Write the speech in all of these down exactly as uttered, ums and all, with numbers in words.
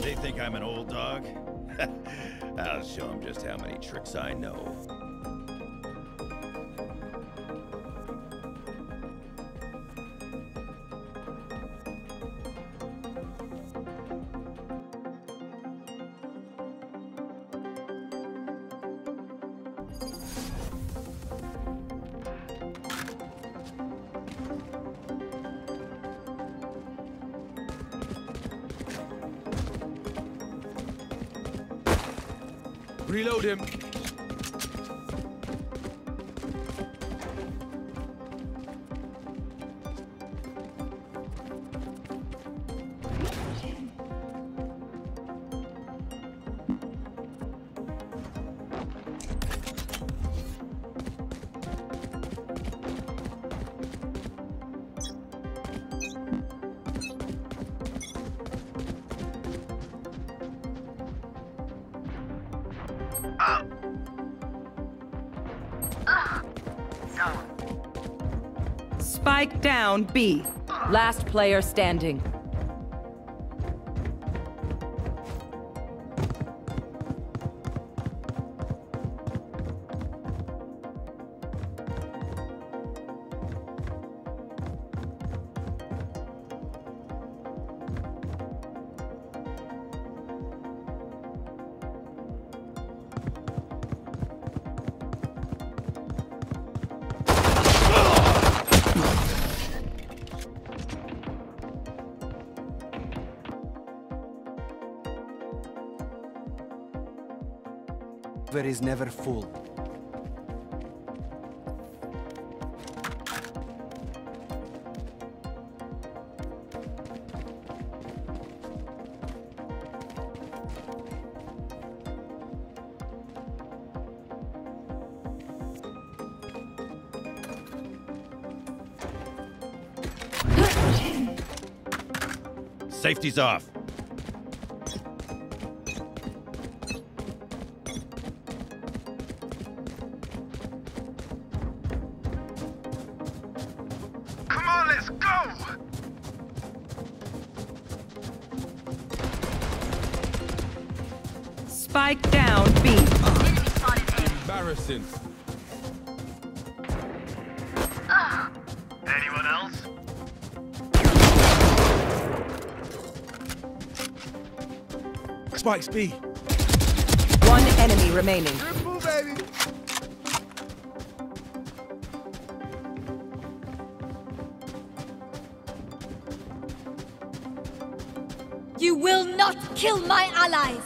They think I'm an old dog? I'll show them just how many tricks I know. Reload him. Spike down B. Last player standing. Is never full. Safety's off. Spike down, B. Embarrassing. Uh. Anyone else? Spike's B. One enemy remaining. Triple, baby. You will not kill my allies.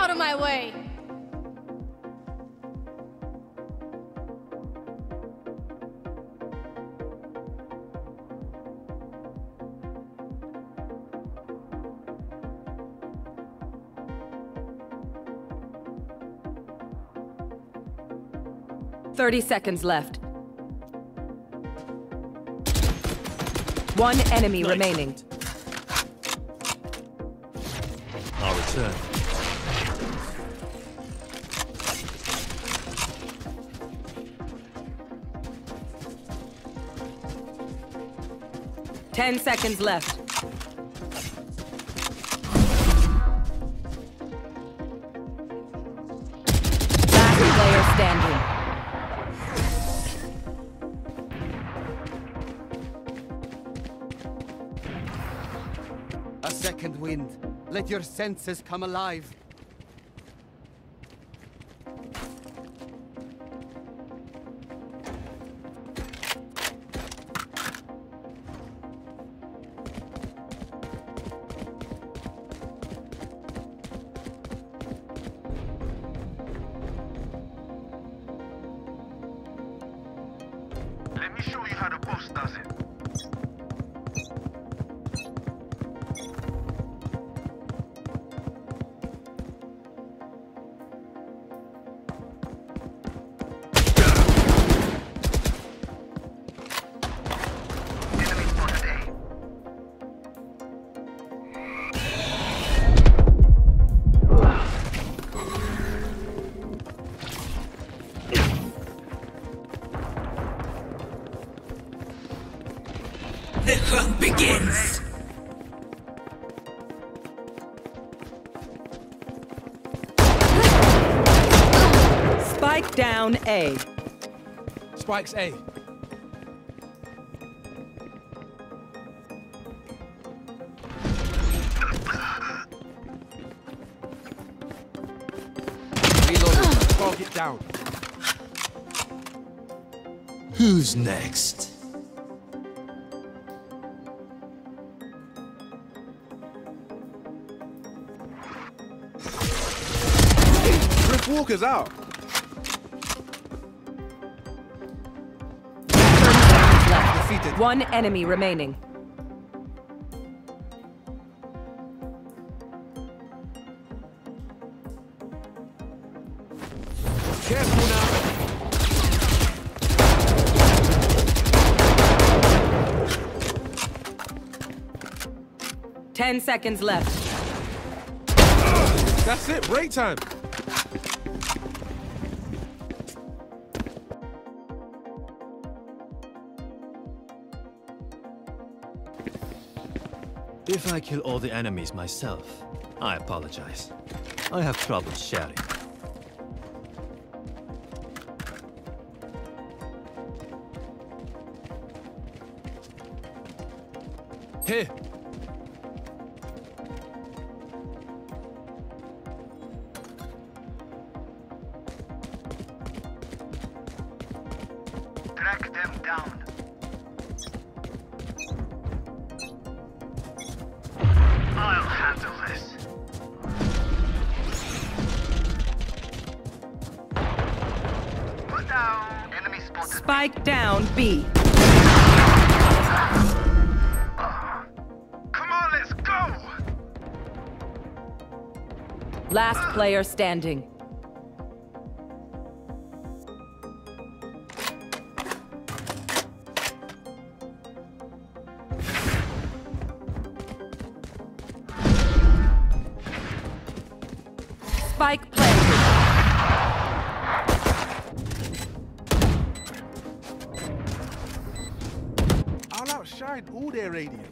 Out of my way. Thirty seconds left. One enemy nice. remaining. I'll return. Ten seconds left. Last player standing. A second wind. Let your senses come alive. me show you how the boss does it. The hunt begins! Spike down A. Spikes A. Reload. Target down. Who's next? Walker's out. Defeated. One enemy remaining. Careful now. Ten seconds left. Uh, that's it. Break time. If I kill all the enemies myself, I apologize. I have trouble sharing. Here! Track them down. I'll handle this. Put down. Enemy spotted. Spike down B. Uh, come on, let's go. Last uh. player standing. Spike planted. I'll outshine all their radiance.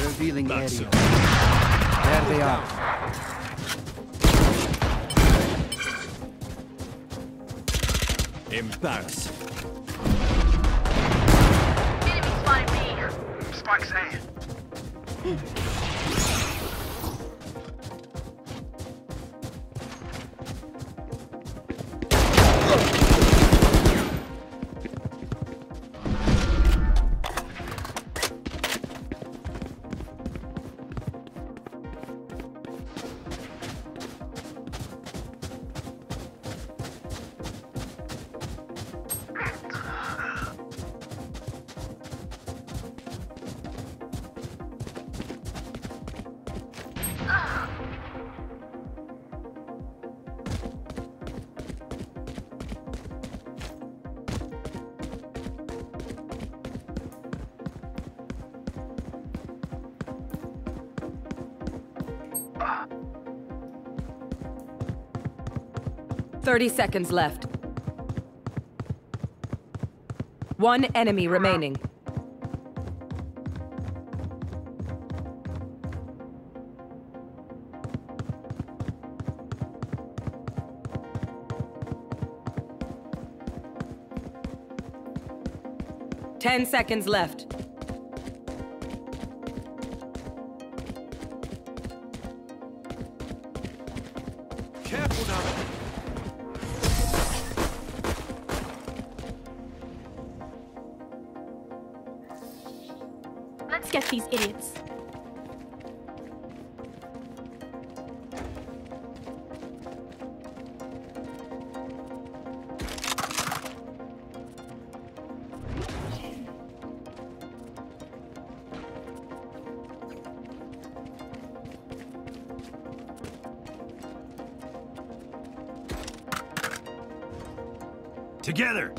Revealing area. There they are. Embarrassing. Enemy spotted me. Spikes A. Thirty seconds left. One enemy remaining. Ten seconds left. Careful now. Let's get these idiots. Together.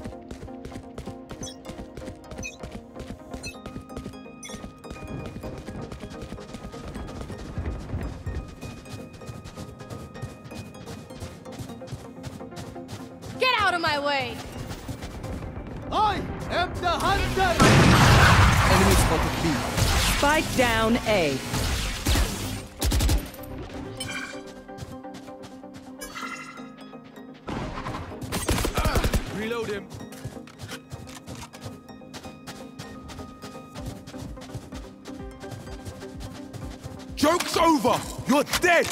Get out of my way. I am the hunter. Enemy spotted B. Spike down A. Reload him. Joke's over! You're dead!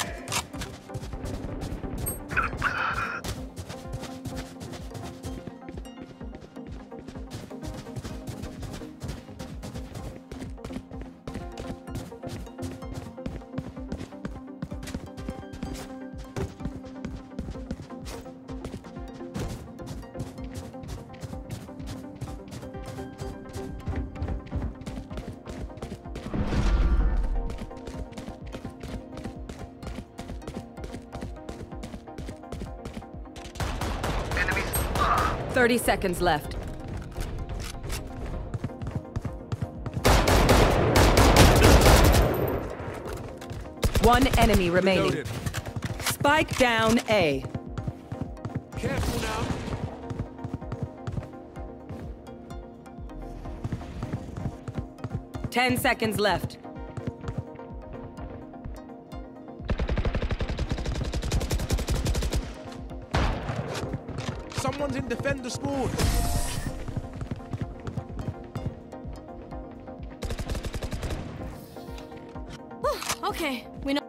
Thirty seconds left. One enemy remaining. Reloaded. Spike down A. Careful now. Ten seconds left. Someone's in defender spawn. Okay, we know.